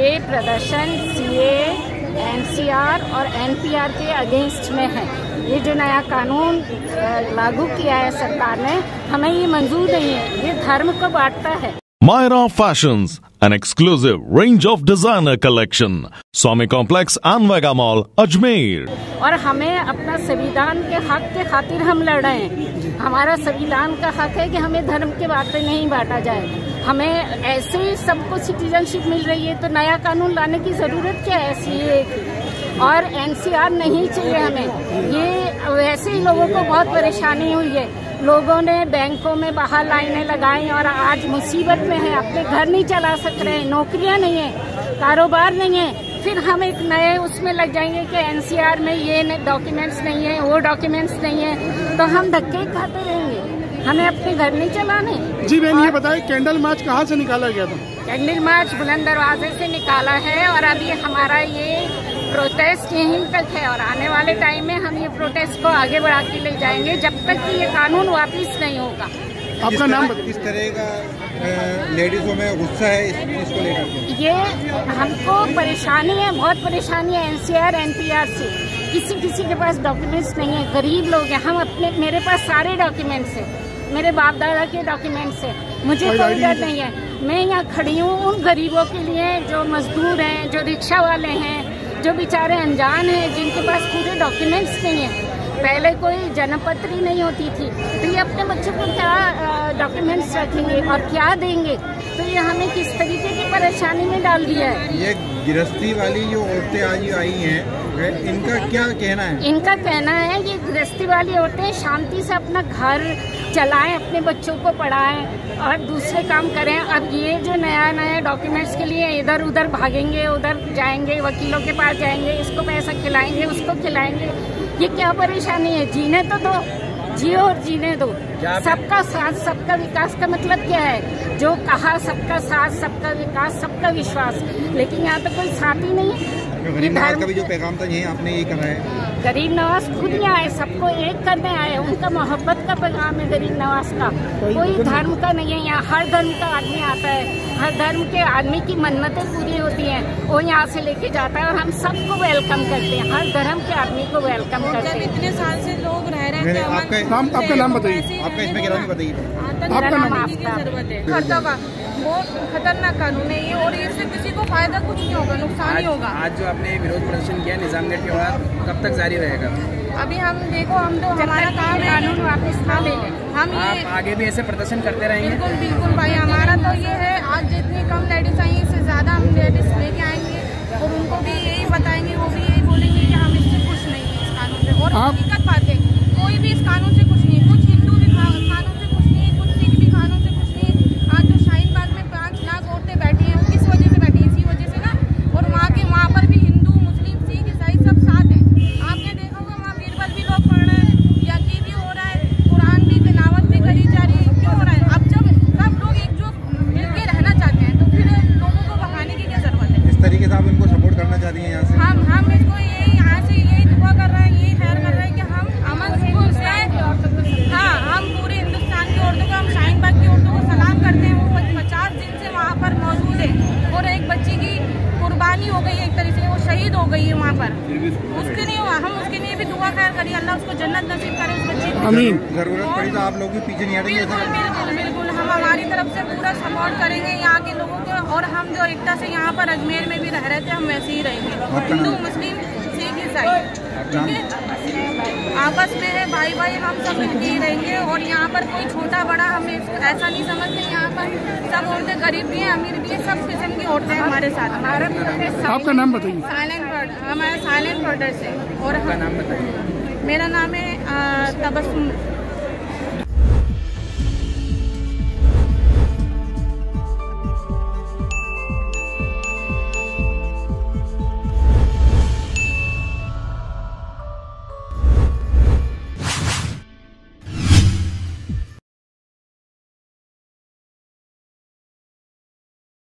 ये प्रदर्शन CA, NCR और एनपीआर के अगेंस्ट में है। ये जो नया कानून लागू किया है सरकार ने, हमें ये मंजूर नहीं है। ये धर्म को बांटता है। Myra Fashions, an exclusive range of designer collection, Swami Complex and Vega Mall, Ajmer। और हमें अपना संविधान के हक के खातिर हम लड़ रहे हैं। हमारा संविधान का हक है कि हमें धर्म के बातें नहीं बांटा जाए। हमें ऐसे ही सबको सिटीजनशिप मिल रही है, तो नया कानून लाने की जरूरत क्या है? सीए की और एनसीआर नहीं चाहिए हमें। ये वैसे ही लोगों को बहुत परेशानी हुई है। लोगों ने बैंकों में बाहर लाइनें लगाई और आज मुसीबत में है। अपने घर नहीं चला सक रहे हैं, नौकरियां नहीं है, कारोबार नहीं है। फिर हम एक नए उसमें लग जाएंगे कि एनसीआर में ये डॉक्यूमेंट्स नहीं है, वो डॉक्यूमेंट्स नहीं है, तो हम धक्के खाते रहेंगे। हमें अपने घर नहीं चलाने। जी बहन, ये बताइए कैंडल मार्च कहाँ से निकाला गया था? कैंडल मार्च बुलंद दरवाजे से निकाला है और अभी हमारा ये प्रोटेस्ट यहीं तक है और आने वाले टाइम में हम ये प्रोटेस्ट को आगे बढ़ा के ले जाएंगे जब तक कि ये कानून वापस नहीं होगा। आपका नाम? किस तरह का लेडीजों में गुस्सा है इसको लेकर? ये हमको परेशानी है, बहुत परेशानी है एनसीआर एनपीआर से। किसी के पास डॉक्यूमेंट्स नहीं है, गरीब लोग हैं। हम अपने मेरे पास सारे डॉक्यूमेंट्स है, मेरे बाप दादा के डॉक्यूमेंट्स है, मुझे कोई डर नहीं है। मैं यहाँ खड़ी हूँ उन गरीबों के लिए जो मजदूर हैं, जो रिक्शा वाले हैं, जो बेचारे अनजान हैं, जिनके पास पूरे डॉक्यूमेंट्स नहीं है। पहले कोई जन्मपत्री नहीं होती थी, तो ये अपने बच्चों को क्या डॉक्यूमेंट्स रखेंगे और क्या देंगे? तो ये हमें किस तरीके की परेशानी में डाल दिया है। ये गिरस्ती वाली जो औरतें आज आई हैं, इनका क्या कहना है? इनका कहना है ये गिरस्ती वाली औरतें शांति से अपना घर चलाएं, अपने बच्चों को पढ़ाएं और दूसरे काम करें। अब ये जो नया डॉक्यूमेंट्स के लिए इधर उधर भागेंगे, उधर जाएंगे, वकीलों के पास जाएंगे, इसको पैसा खिलाएंगे, उसको खिलाएंगे, ये क्या परेशानी है? जीने तो दो, जियो और जीने दो। सबका साथ सबका विकास का मतलब क्या है? जो कहा सबका साथ सबका विकास सबका विश्वास, लेकिन यहाँ पे कोई साथ ही नहीं है। गरीब नवाज का भी जो पैगाम था यही आपने ये कहा है। गरीब नवाज खुद यहाँ आए, सबको एक करने आए। उनका मोहब्बत का पैगाम है गरीब नवाज का, कोई धर्म का नहीं है। यहाँ हर धर्म का आदमी आता है, हर धर्म के आदमी की मन्नतें पूरी होती हैं, वो यहाँ से लेके जाता है और हम सबको वेलकम करते हैं। हर धर्म के आदमी को वेलकम करते हैं। इतने साल से लोग रह रहे हैं। आपका नाम बताइए, आपका इसमें गिरावट बताइए। बहुत खतरनाक कानून है ये और इससे किसी को फायदा कुछ नहीं होगा, नुकसान ही होगा। आज जो आपने विरोध प्रदर्शन किया निजामगढ़ के बाद, कब तक जारी रहेगा? अभी हम देखो, हम तो हमारा काम है कानून वापस ना ले। हम ये आगे भी ऐसे प्रदर्शन करते रहेंगे। बिल्कुल बिल्कुल भाई, हमारा तो ये है। आज जितनी कम लेडीज आई हैं, इससे ज्यादा हम लेडीज लेके आएंगे और उनको भी यही बताएंगे, वो भी यही बोलेंगे की हम इससे खुश नहीं है इस कानून से। और हकीकत बात है, कोई भी इस कानून से खुश नहीं है। कुछ हिंदू भी कानून से खुश नहीं है, कुछ सिख भी कानून से खुश नहीं है। आज जो बैठी है किस वजह से बैठी है? इसी वजह से ना। और वहाँ पर भी हिंदू, मुस्लिम, सिख, ईसाई सब साथ हैं। आपने देखा होगा वहाँ बीरबल भी लोग पढ़ रहे हैं, यकी भी हो रहा है, कुरान भी तिलावत भी करी जा रही है। क्यों हो रहा है? अब जब सब लोग एकजुट मिलकर रहना चाहते हैं, तो फिर लोगों को भगाने की क्या जरूरत है? इस तरीके से आप उनको सपोर्ट करना चाह रही है यहाँ से? हम इसको यही यहाँ से यही दुआ कर रहे हैं, यही खैर कर रहे हैं कि हम अमन से, हाँ, हम पूरे हिंदुस्तान की औरतों को, हम शाहीन बाग की औरतों को सलाम करते हैं। वो 50 दिन से वहाँ पर मौजूद है और एक बच्ची की कुर्बानी हो गई है, एक तरह से वो शहीद हो गई है वहाँ पर। उसके लिए हम उसके लिए भी दुआ खैर करिए, अल्लाह उसको जन्नत नसीब करे उस बच्ची को। आमीन। जरूरत पड़ी तो आप लोग भी पीछे नहीं हटेंगे। बिल्कुल बिल्कुल बिल्कुल, हम हमारी तरफ से पूरा सपोर्ट करेंगे यहाँ के लोगों को। और हम जो एकता से यहाँ पर अजमेर में भी रह रहे थे, हम वैसे ही रहेंगे। हिंदू, मुस्लिम, सिख, ईसाई आपस में है भाई भाई, हम सब मिलते ही रहेंगे। और यहाँ पर कोई छोटा बड़ा हमें ऐसा नहीं समझते। यहाँ पर सब औरतें गरीब भी हैं, अमीर भी हैं, सब किस्म की औरतें हमारे साथ। हमारा आपका नाम बताइए। साइलेंट, हमारा साइलेंट प्रोटेस्ट है। और मेरा नाम है तबस्सुम।